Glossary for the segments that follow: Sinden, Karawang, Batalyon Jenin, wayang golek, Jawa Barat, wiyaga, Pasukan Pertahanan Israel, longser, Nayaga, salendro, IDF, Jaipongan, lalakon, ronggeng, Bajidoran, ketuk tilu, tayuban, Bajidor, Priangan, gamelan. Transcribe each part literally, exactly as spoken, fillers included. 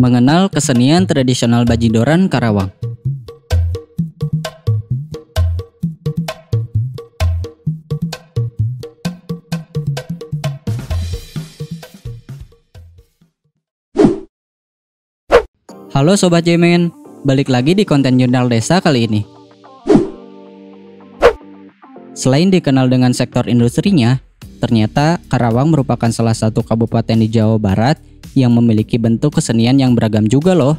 mengenal kesenian tradisional Bajidoran Karawang. Halo Sobat Jemen, balik lagi di konten Jurnal Desa kali ini. Selain dikenal dengan sektor industrinya, ternyata Karawang merupakan salah satu kabupaten di Jawa Barat yang memiliki bentuk kesenian yang beragam juga loh.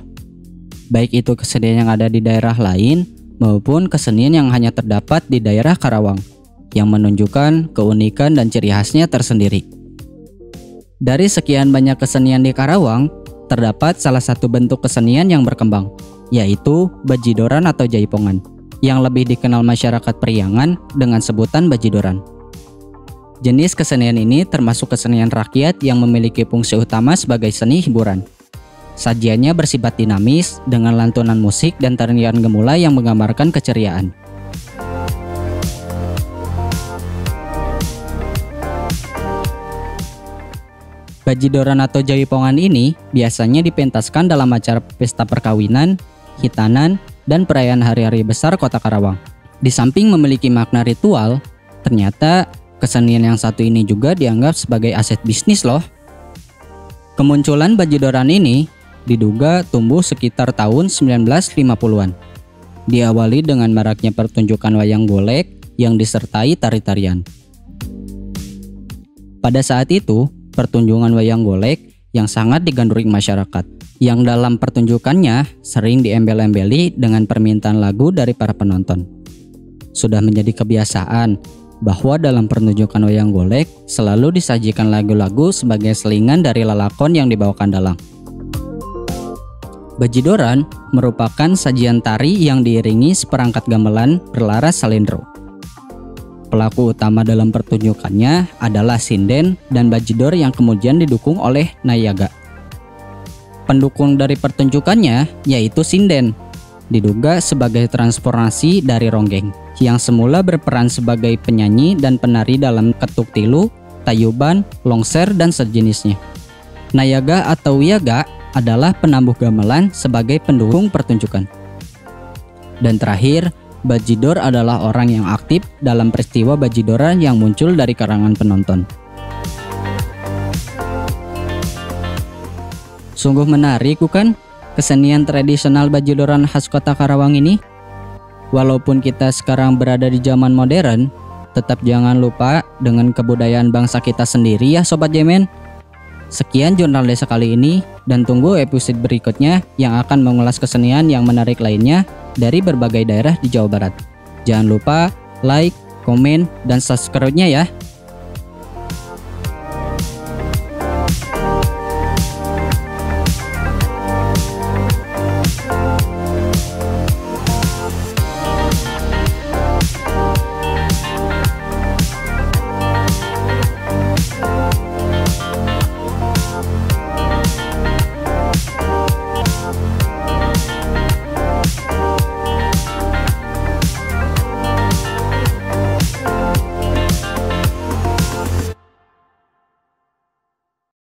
Baik itu kesenian yang ada di daerah lain maupun kesenian yang hanya terdapat di daerah Karawang, yang menunjukkan keunikan dan ciri khasnya tersendiri. Dari sekian banyak kesenian di Karawang, terdapat salah satu bentuk kesenian yang berkembang, yaitu Bajidoran atau Jaipongan, yang lebih dikenal masyarakat Priangan dengan sebutan Bajidoran. Jenis kesenian ini termasuk kesenian rakyat yang memiliki fungsi utama sebagai seni hiburan. Sajiannya bersifat dinamis dengan lantunan musik dan tarian gemula yang menggambarkan keceriaan. Bajidoran atau Jaipongan ini biasanya dipentaskan dalam acara pesta perkawinan, hitanan, dan perayaan hari-hari besar kota Karawang. Di samping memiliki makna ritual, ternyata kesenian yang satu ini juga dianggap sebagai aset bisnis loh. Kemunculan Bajidoran ini diduga tumbuh sekitar tahun seribu sembilan ratus lima puluhan. Diawali dengan maraknya pertunjukan wayang golek yang disertai tari-tarian. Pada saat itu, pertunjukan wayang golek yang sangat digandrungi masyarakat, yang dalam pertunjukannya sering diembel-embeli dengan permintaan lagu dari para penonton. Sudah menjadi kebiasaan bahwa dalam pertunjukan wayang golek selalu disajikan lagu-lagu sebagai selingan dari lalakon yang dibawakan dalang. Bajidoran merupakan sajian tari yang diiringi seperangkat gamelan berlaras salendro. Pelaku utama dalam pertunjukannya adalah Sinden dan Bajidor yang kemudian didukung oleh Nayaga. Pendukung dari pertunjukannya yaitu Sinden, diduga sebagai transformasi dari ronggeng, yang semula berperan sebagai penyanyi dan penari dalam ketuk tilu, tayuban, longser, dan sejenisnya. Nayaga atau wiyaga adalah penambuh gamelan sebagai pendukung pertunjukan. Dan terakhir, Bajidor adalah orang yang aktif dalam peristiwa Bajidoran yang muncul dari karangan penonton. Sungguh menarik bukan kesenian tradisional Bajidoran khas kota Karawang ini? Walaupun kita sekarang berada di zaman modern, tetap jangan lupa dengan kebudayaan bangsa kita sendiri ya Sobat Jemen. Sekian Jurnal Desa kali ini, dan tunggu episode berikutnya yang akan mengulas kesenian yang menarik lainnya dari berbagai daerah di Jawa Barat. Jangan lupa like, komen, dan subscribe-nya ya.